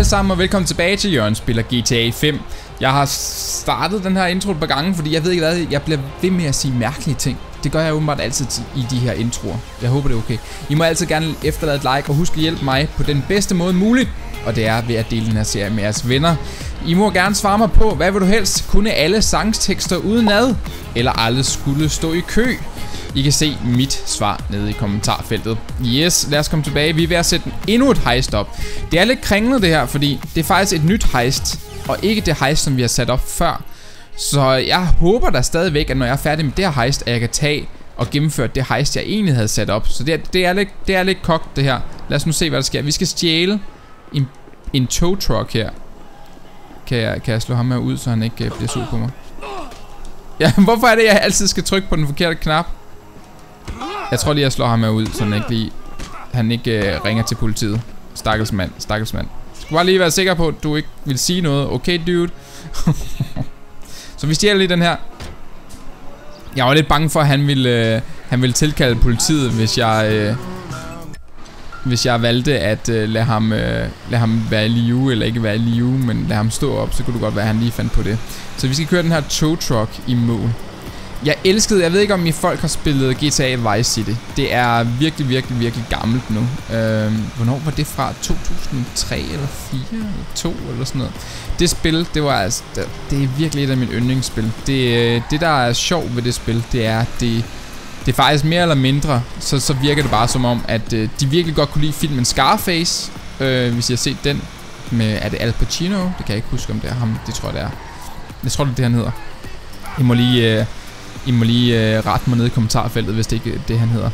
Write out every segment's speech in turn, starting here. alle sammen og velkommen tilbage til Jørgen Spiller GTA 5. Jeg har startet den her intro et par gange, fordi jeg ved ikke hvad, jeg bliver ved med at sige mærkelige ting. Det gør jeg åbenbart altid i de her introer. Jeg håber det er okay. I må altid gerne efterlade et like og husk at hjælpe mig på den bedste måde muligt. Og det er ved at dele den her serie med jeres venner. I må gerne svare mig på, hvad vil du helst? Kunne alle sangstekster udenad? Eller alle skulle stå i kø? I kan se mit svar nede i kommentarfeltet. Yes, lad os komme tilbage. Vi er ved at sætte endnu et heist op. Det er lidt kringlet det her, fordi det er faktisk et nyt heist. Og ikke det heist, som vi har sat op før. Så jeg håber der stadigvæk, at når jeg er færdig med det her heist, at jeg kan tage og gennemføre det heist, jeg egentlig havde sat op. Så det er lidt kogt det her. Lad os nu se, hvad der sker. Vi skal stjæle en tow truck her. Kan jeg slå ham her ud, så han ikke bliver sur på mig? Ja, hvorfor er det, jeg altid skal trykke på den forkerte knap? Jeg tror lige, jeg slår ham her ud, så han ikke ringer til politiet. Stakkelsmand. Jeg skal bare lige være sikker på, at du ikke vil sige noget. Okay, dude. Så vi stjæler lige den her. Jeg var lidt bange for, at han ville tilkalde politiet, hvis jeg valgte at lade ham være i live, eller ikke være i live, men lade ham stå op, så kunne det godt være, at han lige fandt på det. Så vi skal køre den her tow truck i mål. Jeg ved ikke om I folk har spillet GTA Vice City. Det er virkelig gammelt nu. Hvornår var det fra? 2003 eller 4 eller 2 eller sådan noget. Det spil, det var altså, det er virkelig et af mine yndlingsspil. Det der er sjovt ved det spil, det er, det er faktisk mere eller mindre, så virker det bare som om, at de virkelig godt kunne lide filmen Scarface. Hvis I har set den, med, er det Al Pacino? Det kan jeg ikke huske, om det er ham. Det tror jeg, det er. Jeg tror, det er det, han hedder. I må lige rette mig ned i kommentarfeltet, hvis det ikke er det, han hedder.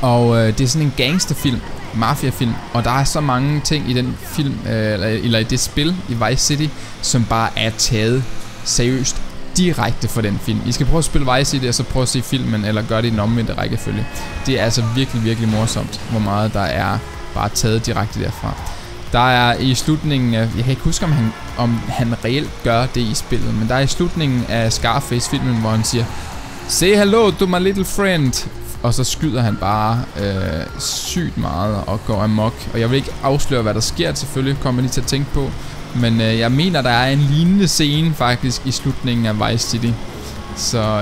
Og det er sådan en gangsterfilm, mafiafilm, og der er så mange ting i den film, eller i det spil i Vice City, som bare er taget seriøst direkte fra den film. I skal prøve at spille Vice City, og så prøve at se filmen, eller gøre det i den omvendte rækkefølge. Det er altså virkelig morsomt, hvor meget der er bare taget direkte derfra. Der er i slutningen af, jeg kan ikke huske om han reelt gør det i spillet, men der er i slutningen af Scarface-filmen, hvor han siger "Say hello to my little friend", og så skyder han bare sygt meget og går amok. Og jeg vil ikke afsløre hvad der sker, selvfølgelig kommer jeg lige til at tænke på, men jeg mener der er en lignende scene faktisk i slutningen af Vice City. Så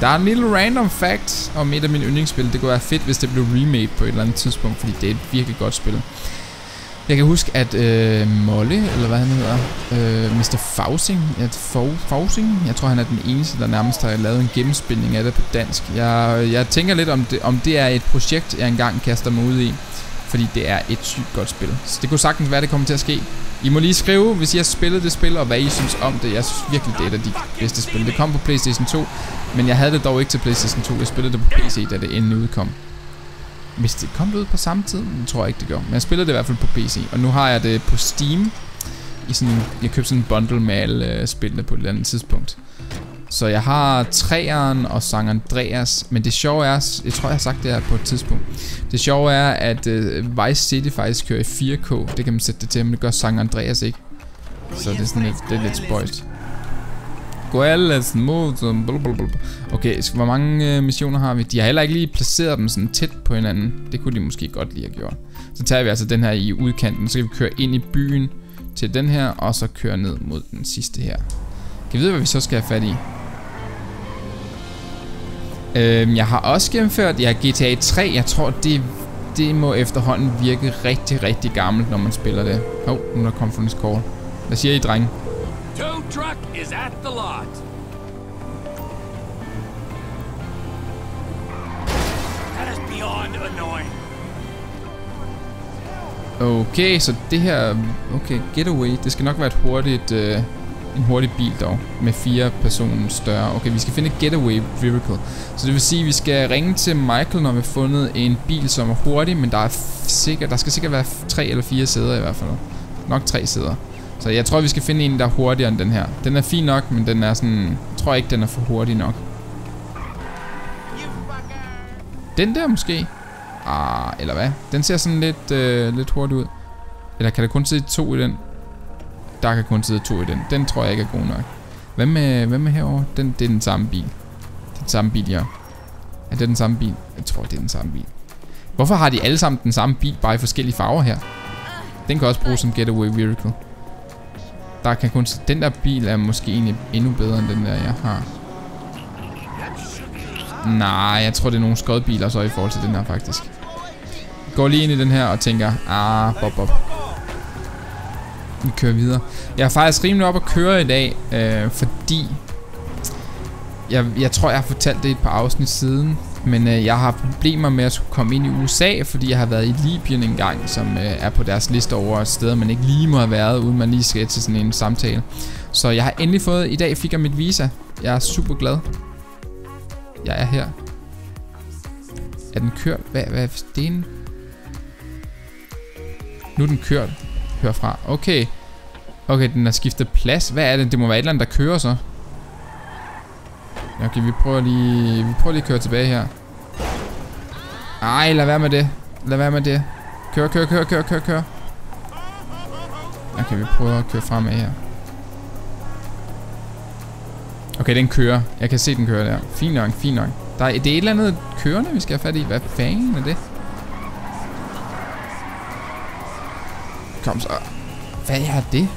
der er en lille random fact om et af mine yndlingsspil. Det kunne være fedt hvis det blev remade på et eller andet tidspunkt, fordi det er et virkelig godt spil. Jeg kan huske, at Molle, eller hvad han hedder, Mr. Fausing, jeg tror han er den eneste, der nærmest har lavet en gennemspilning af det på dansk. Jeg tænker lidt, om det er et projekt, jeg engang kaster mig ud i, fordi det er et sygt godt spil. Så det kunne sagtens være, det kommer til at ske. I må lige skrive, hvis I har spillet det spil, og hvad I synes om det. Jeg synes virkelig, det er et af de bedste spil. Det kom på Playstation 2, men jeg havde det dog ikke til Playstation 2. Jeg spillede det på PC, da det endelig udkom. Hvis det kom ud på samme tid, tror jeg ikke det gør. Men jeg spillede det i hvert fald på PC. Og nu har jeg det på Steam i sådan, jeg købte sådan en bundle med alle spillene på et eller andet tidspunkt. Så jeg har 3'eren og San Andreas. Men det sjove er, jeg tror jeg har sagt det her på et tidspunkt, det sjove er at Vice City faktisk kører i 4K. Det kan man sætte det til, men det gør San Andreas ikke. Så det er sådan lidt, det er lidt spøjst. Okay, så hvor mange missioner har vi? De har heller ikke lige placeret dem sådan tæt på hinanden. Det kunne de måske godt lige have gjort. Så tager vi altså den her i udkanten. Så skal vi køre ind i byen til den her, og så køre ned mod den sidste her. Kan I vide hvad vi så skal have fat i? Jeg har også gennemført GTA 3. Jeg tror det må efterhånden virke rigtig gammelt, når man spiller det. Hov, nu er der conference call. Hvad siger I, drenge? Tow truck is at the lot. That is beyond annoying. Okay, så det her, okay, getaway, det skal nok være et hurtigt, en hurtig bil dog, med 4 personer større. Okay, vi skal finde et getaway vehicle. Så det vil sige, at vi skal ringe til Michael, når vi har fundet en bil, som er hurtig, men der skal sikkert være 3 eller 4 sæder i hvert fald. Nok 3 sæder. Så jeg tror vi skal finde en der er hurtigere end den her. Den er fin nok, men den er sådan, jeg tror ikke den er for hurtig nok. Den der måske? Ah, eller hvad? Den ser sådan lidt hurtig ud. Eller kan der kun sidde 2 i den? Der kan kun sidde 2 i den. Den tror jeg ikke er god nok. Hvad med herovre? Det er den samme bil. Det er den samme bil, ja. Er det den samme bil? Jeg tror det er den samme bil. Hvorfor har de alle sammen den samme bil, bare i forskellige farver her? Den kan også bruges som getaway vehicle. Der kan kun... Den der bil er måske egentlig endnu bedre end den der, jeg har. Nej, jeg tror det er nogle skodbiler så i forhold til den her faktisk. Jeg går lige ind i den her og tænker, bob. Vi kører videre. Jeg er faktisk rimelig op at køre i dag, fordi... Jeg tror jeg har fortalt det et par afsnit siden, men jeg har problemer med at skulle komme ind i USA, fordi jeg har været i Libyen engang, som er på deres liste over steder man ikke lige må have været, uden man lige skal til sådan en samtale. Så jeg har endelig fået, i dag fik jeg mit visa. Jeg er super glad. Jeg er her. Er den kørt? Hvad er det? Nu er den kørt. Hør fra. Okay. Okay, den har skiftet plads. Hvad er det? Det må være et eller andet der kører så. Okay, vi prøver lige at køre tilbage her. Ej, lad være med det. Kør. Okay, vi prøver at køre fremad her. Okay, den kører. Jeg kan se den kører der. Fint nok. Det er et eller andet kørende, vi skal have fat i. Hvad fanden er det? Kom så. Hvad er det?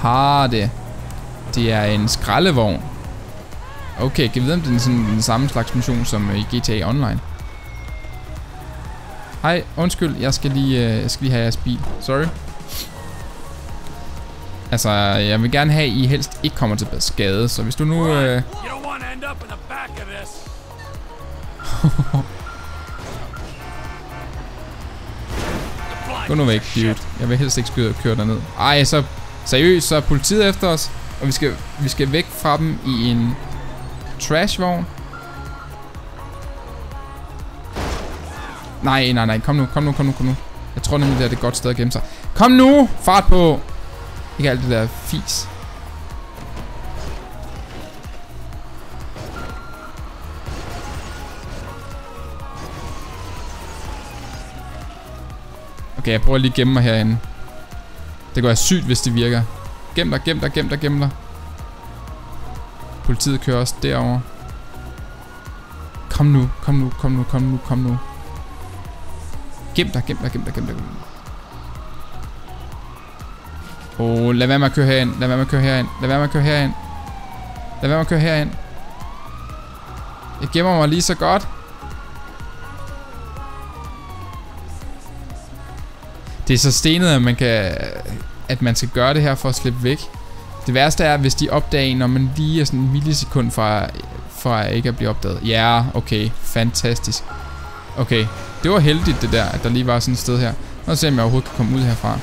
Har det. Det er en skraldevogn. Okay, kan vi vide om det er sådan den samme slags mission som i GTA Online? Hej, undskyld, jeg skal lige have jeres bil. Sorry. Altså, jeg vil gerne have, at I helst ikke kommer til skade, så hvis du nu... Gå nu væk, dude. Jeg vil helst ikke køre derned. Ej, så seriøst, så er politiet efter os. Og vi skal væk fra dem i en trashvogn. Nej, kom nu. Jeg tror nemlig det er et godt sted at gemme sig. Kom nu, fart på. Ikke alt det der fis. Okay, jeg prøver lige at gemme mig herinde. Det går sygt hvis det virker. Gem dig. Politiet kører også derover. Kom nu. Gem dig. Lad være med at køre herind. Lad være med at køre herind. Jeg gemmer mig lige så godt. Det er så stenet, at man kan... at man skal gøre det her for at slippe væk. Det værste er, hvis de opdager en, når man lige er sådan en millisekund fra ikke at blive opdaget. Ja, yeah, okay. Fantastisk. Okay, det var heldigt det der, at der lige var sådan et sted her. Nå, se om jeg overhovedet kan komme ud herfra.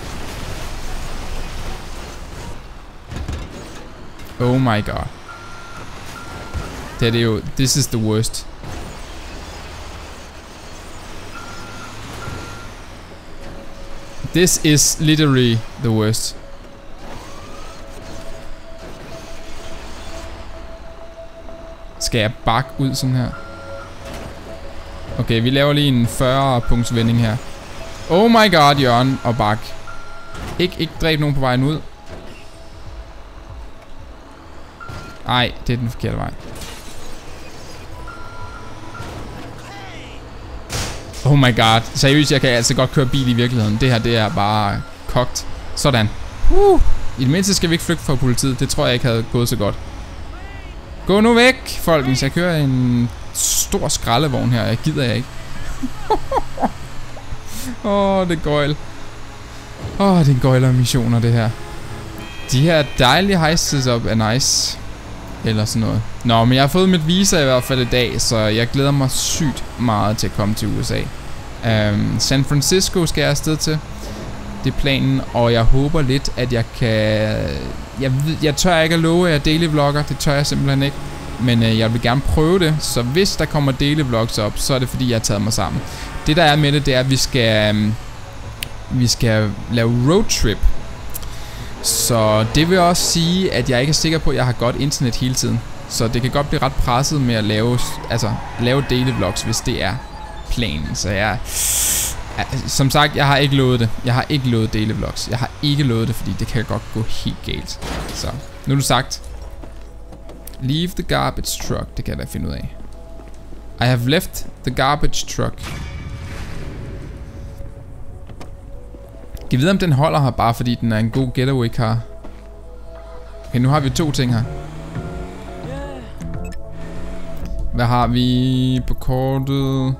Oh my god. Det er det jo. This is the worst. This is literally the worst. Skal jeg bakke ud sådan her? Okay, vi laver lige en 40-punkts vending her. Oh my god, Jørgen og bak. Ikke dræb nogen på vejen ud. Ej, det er den forkerte vej. Oh my god. Seriøst, jeg kan altså godt køre bil i virkeligheden. Det her, det er bare kogt. Sådan. I det mindste skal vi ikke flygte fra politiet. Det tror jeg ikke havde gået så godt. Gå nu væk, folkens. Jeg kører en stor skraldevogn her. Jeg gider jeg ikke. Det er gøjl. Det er en gøjler missioner, det her. De her dejlige heists op er nice. Eller sådan noget. Nå, men jeg har fået mit visa i hvert fald i dag, så jeg glæder mig sygt meget til at komme til USA. San Francisco skal jeg afsted til. Det er planen, og jeg håber lidt, at jeg kan... Jeg tør ikke at love, at jeg daily vlogger. Det tør jeg simpelthen ikke. Men jeg vil gerne prøve det, så hvis der kommer daily vlogs op, så er det fordi, jeg har taget mig sammen. Det der er med det, det er, at vi skal lave roadtrip. Så det vil også sige, at jeg ikke er sikker på, at jeg har godt internet hele tiden. Så det kan godt blive ret presset med at lave daily vlogs, hvis det er planen. Så jeg... Som sagt, jeg har ikke lovet det. Jeg har ikke lovet daily vlogs. Jeg har ikke lovet det, fordi det kan godt gå helt galt. Så, nu er det sagt. Leave the garbage truck. Det kan jeg da finde ud af. I have left the garbage truck. Giv videre om den holder her, bare fordi den er en god getaway car. Okay, nu har vi to ting her. Hvad har vi på kortet?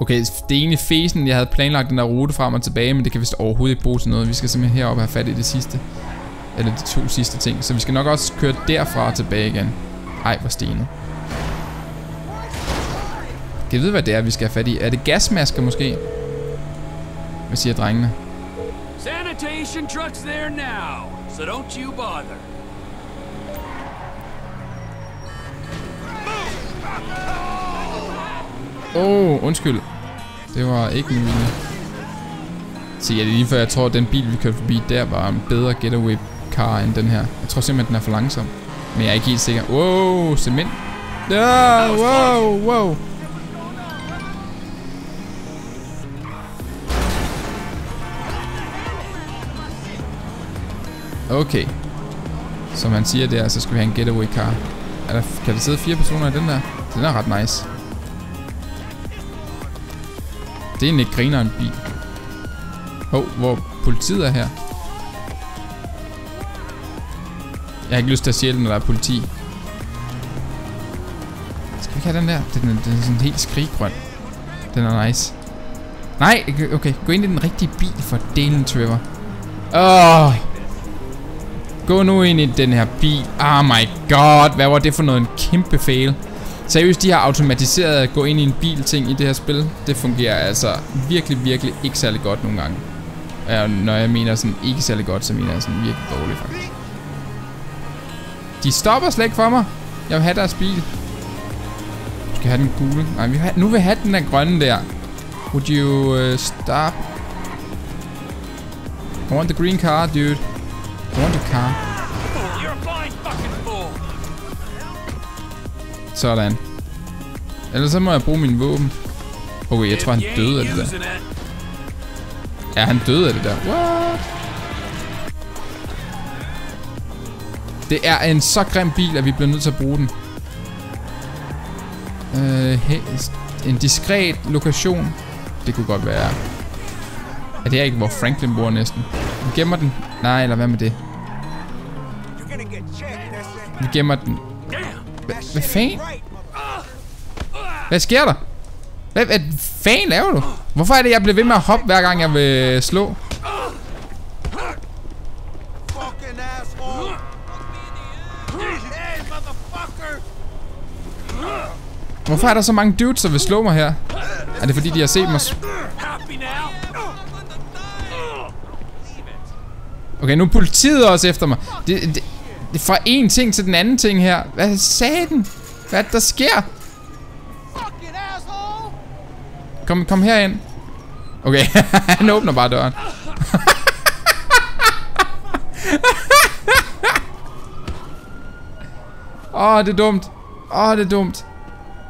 Okay, det er egentlig fesen, jeg havde planlagt den der rute frem og tilbage, men det kan vist overhovedet ikke bruges til noget. Vi skal simpelthen heroppe have fat i det sidste. Eller de to sidste ting. Så vi skal nok også køre derfra og tilbage igen. Ej, hvor stenet. Kan I vide, hvad det er, vi skal have fat i? Er det gasmasker måske? Hvad siger drengene? Sanitation trucks there now, so don't you bother. Åh, undskyld. Det var ikke min vilje. Se, ja, det er lige før jeg tror, at den bil, vi kørte forbi, der var en bedre getaway car end den her. Jeg tror simpelthen, den er for langsom. Men jeg er ikke helt sikker. Wow, cement. Ja, wow, wow. Okay. Som han siger der, så skal vi have en getaway car. Kan der sidde 4 personer i den der? Den er ret nice. Det er egentlig ikke griner en bil. Hov, hvor politiet er her. Jeg har ikke lyst til at sjæle, når der er politi. Skal vi ikke have den der? Den er sådan helt skriggrøn. Den er nice. Nej, okay. Gå ind i den rigtige bil for delen, Trevor. Åh. Gå nu ind i den her bil. Oh my god. Hvad var det for noget? En kæmpe fail. Seriøst, de har automatiseret at gå ind i en bil-ting i det her spil. Det fungerer altså virkelig, virkelig ikke særlig godt nogle gange. Og når jeg mener sådan ikke særlig godt, så mener jeg sådan virkelig dårligt faktisk. De stopper slet ikke for mig. Jeg vil have deres bil. Du skal have den gule. Nej, nu vil jeg have den der grønne der. Would you stop? I want the green car, dude. I want the car. Sådan. Ellers så må jeg bruge min våben. Okay, jeg tror han døde af det der. Ja, han døde af det der. What? Det er en så grim bil, at vi bliver nødt til at bruge den. En diskret lokation. Det kunne godt være. Er det ikke, hvor Franklin bor næsten? Vi gemmer den. Nej, eller hvad med det? Vi gemmer den. Hvad fanden? Hvad sker der? Hvad fanden laver du? Hvorfor er det, jeg bliver ved med at hoppe, hver gang jeg vil slå? Hvorfor er der så mange dudes, der vil slå mig her? Er det fordi, de har set mig? Okay, nu er politiet også efter mig. Det er fra en ting til den anden ting her. Hvad sagde den? Hvad er det, der sker? Kom herind. Okay, han åbner bare døren. Det er dumt. Det er dumt.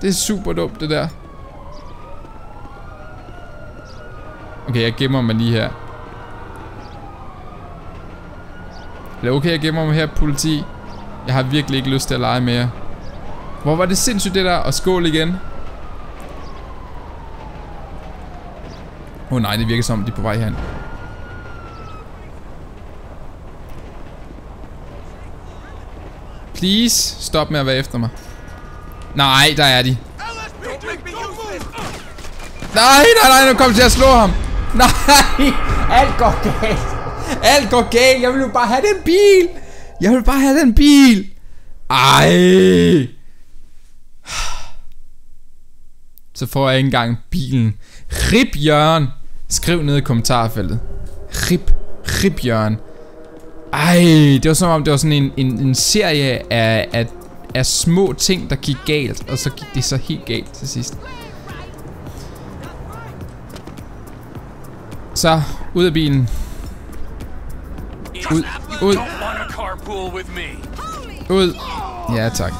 Det er super dumt, det der. Okay, jeg gemmer mig lige her. Det er okay, jeg gemmer mig her, politi. Jeg har virkelig ikke lyst til at lege mere. Hvor var det sindssygt det der. Og skål igen. Nej, det virker som de er på vej herhen. Please, stop med at være efter mig. Nej, der er de. Nej, nu kommer til at slå ham. Nej, alt går galt. Alt går galt, jeg vil jo bare have den bil. Jeg vil bare have den bil. Ej. Så får jeg ikke engang bilen. RIP Jørgen. Skriv ned i kommentarfeltet. RIP Jørgen. Ej, det var som om det var sådan en serie af små ting, der gik galt. Og så gik det så helt galt til sidst. Så, ud af bilen. Ud. Ja, tak.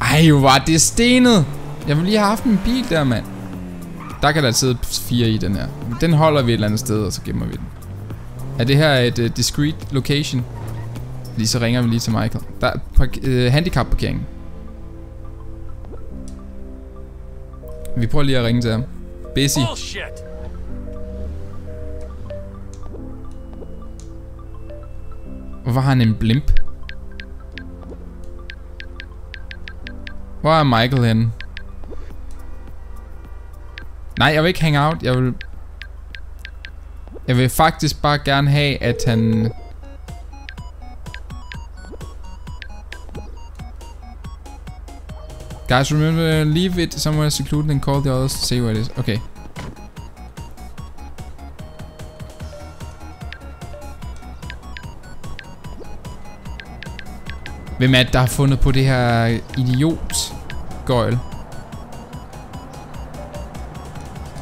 Ej, hvor var det stenet. Jeg ville lige have haft en bil der, mand. Der kan der sidde 4 i den her. Den holder vi et eller andet sted, og så gemmer vi den. Er det her et discreet location? Lige så ringer vi lige til Michael. Der er handicapparkeringen. Vi prøver lige at ringe til ham. Busy. Hvorfor har han en blimp? Hvor er Michael henne? Nej, jeg vil ikke hang out. Jeg vil faktisk bare gerne have, at han... Guys, remember, leave it somewhere secluded and call the others to see where it is. Okay. Hvem er det, der har fundet på det her idiot-gøjl?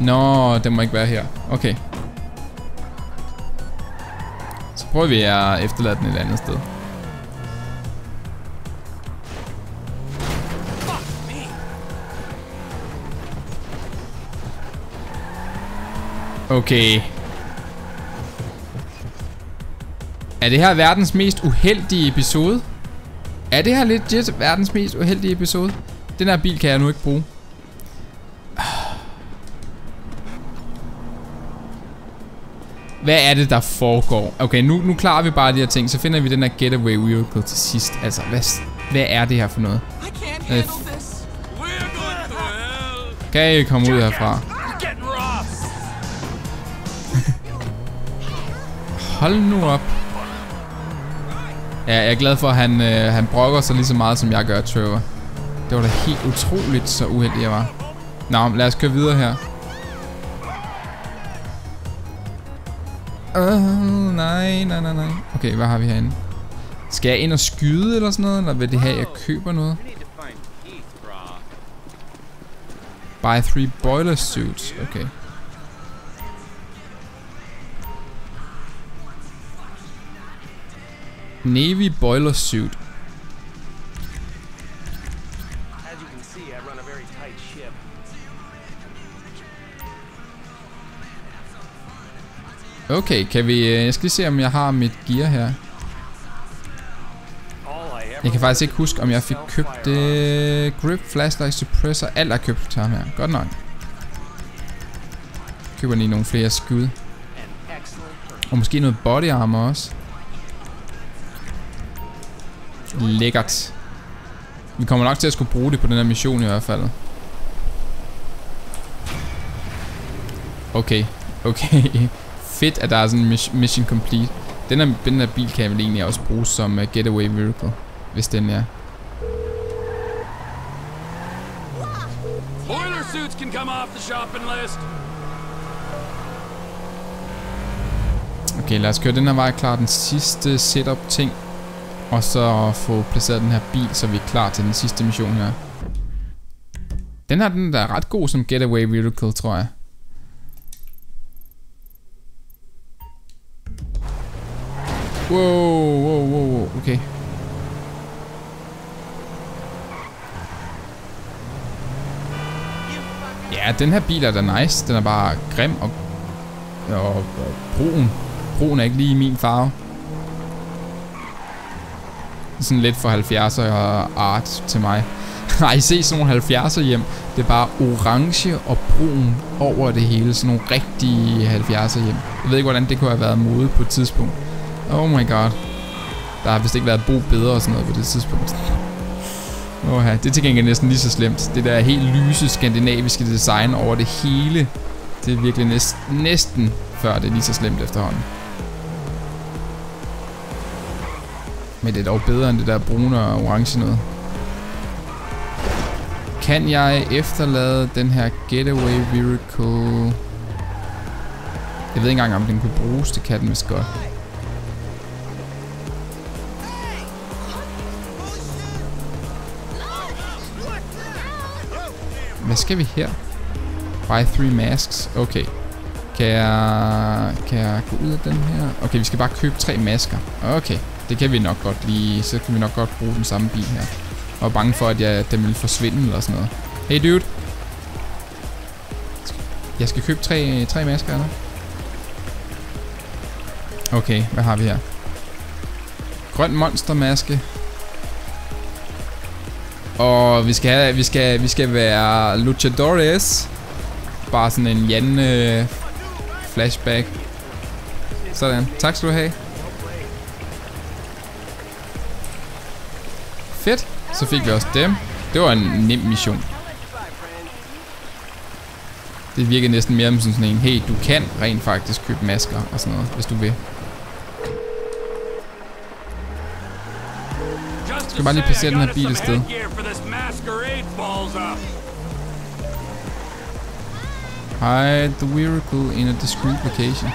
Nå, det må ikke være her. Okay. Så prøver vi at efterlade den et andet sted. Okay. Er det her verdens mest uheldige episode? Er det her legit verdens mest uheldige episode? Den her bil kan jeg nu ikke bruge. Hvad er det, der foregår? Okay, nu klarer vi bare de her ting. Så finder vi den her getaway vehicle til sidst. Altså, hvad er det her for noget? Kan I komme ud herfra? Hold nu op. Ja, jeg er glad for, at han brokker sig lige så meget, som jeg gør, Trevor. Det var da helt utroligt, så uheldig jeg var. Nå, lad os køre videre her. Nej. Okay, hvad har vi herinde? Skal jeg ind og skyde eller sådan noget? Eller vil det have, at jeg køber noget? Buy 3 boiler suits. Okay. Navy boiler suit. Okay, kan vi... Jeg skal lige se, om jeg har mit gear her. Jeg kan faktisk ikke huske, om jeg fik købt det... Grip, flashlight, suppressor. Alt er købt til ham her. Godt nok. Køber lige nogle flere skud. Og måske noget body armor også. Lækkert. Vi kommer nok til at skulle bruge det på den her mission i hvert fald. Okay. Okay. Fedt, at der er sådan en mission complete. Den her bil kan jeg vel egentlig også bruge som getaway vehicle, hvis den er. Boiler suits can come off the shopping list. Okay, lad os køre den her vej klar. Den sidste setup ting. Og så få placeret den her bil, så vi er klar til den sidste mission her. Den her, den der er ret god som getaway vehicle, tror jeg. Wow, okay. Ja, den her bil er da nice. Den er bare grim og brun. Brun er ikke lige min farve. Sådan lidt for 70'er art til mig. Nej, se sådan nogle 70'er hjem. Det er bare orange og brun over det hele. Sådan nogle rigtige 70'er hjem. Jeg ved ikke, hvordan det kunne have været mode på et tidspunkt. Oh my god. Der har vist ikke været brug bedre og sådan noget på det tidspunkt. Oha, det er til gengæld næsten lige så slemt. Det der helt lyse skandinaviske design over det hele. Det er virkelig næsten før det er lige så slemt efterhånden. Men det er dog bedre end det der brune og orange noget. Kan jeg efterlade den her getaway vehicle? Jeg ved ikke engang, om den kunne bruges. Det kan den vist godt. Hvad skal vi her? Buy 3 masks. Okay. Kan jeg gå ud af den her? Okay, vi skal bare købe 3 masker. Okay. Det kan vi nok godt lige. Så kan vi nok godt bruge den samme bil her. Jeg var bange for, at den ville forsvinde eller sådan noget. Hey dude. Jeg skal købe 3 masker eller? Okay, hvad har vi her? Grøn monstermaske. Og vi skal være luchadores. Bare sådan en Jan-flashback. Sådan. Tak skal du have. Fedt. Så fik vi også dem. Det var en nem mission. Det virker næsten mere som sådan en, hey, du kan rent faktisk købe masker og sådan noget, hvis du vil. Jeg skal bare lige placere den her bil et sted. Hide the vehicle in a discreet location.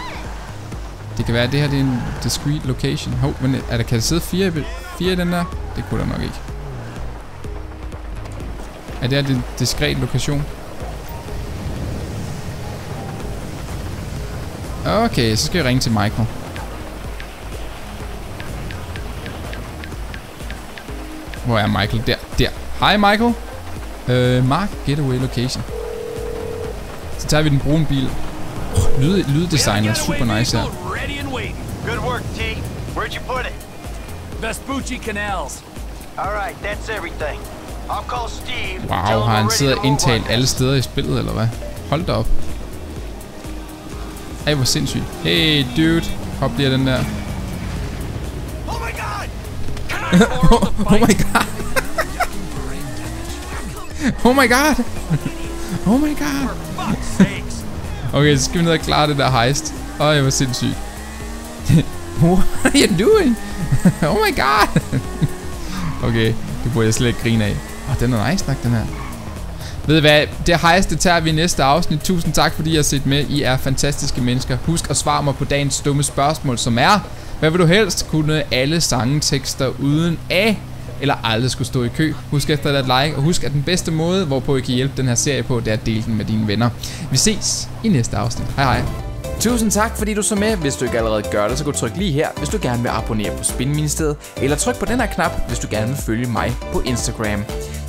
Det kan være, at det her det er en discreet location. Hov, men er der, kan der sidde fire i den der? Det kunne der nok ikke. Er det her det diskret lokation? Okay, så skal jeg ringe til Michael. Hvor er Michael? Der. Hej Michael. Mark Getaway Location. Så tager vi den brune bil. Lyddesign er super nice her. Good work, T. Where'd you put it? Vespucci Canals. All right, that's everything. I'll call Steve. Wow, har han siddet og indtalt alle steder i spillet, eller hvad? Hold da op. Ej, hvor sindssygt. Hey, dude. Hop lige den der. Oh my god! Oh my god! Oh my god! Oh my god! Okay, så skal vi ned og klare det der heist. Ej, hvor sindssygt. What are you doing? Oh my god! Okay, det burde jeg slet ikke grine af. Åh, den er nice nok, den her. Ved I hvad, det heist, det tager vi i næste afsnit. Tusind tak, fordi I har set med. I er fantastiske mennesker. Husk at svare mig på dagens dumme spørgsmål, som er: hvad vil du helst? Kunne alle sangetekster uden A? Eller aldrig skulle stå i kø? Husk efter at like, og husk at den bedste måde, hvorpå I kan hjælpe den her serie på, det er at dele den med dine venner. Vi ses i næste afsnit. Hej hej. Tusind tak, fordi du så med. Hvis du ikke allerede gør det, så gå tryk lige her, hvis du gerne vil abonnere på Spilministeriet. Eller tryk på den her knap, hvis du gerne vil følge mig på Instagram.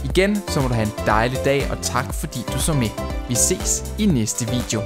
Igen, så må du have en dejlig dag, og tak fordi du så med. Vi ses i næste video.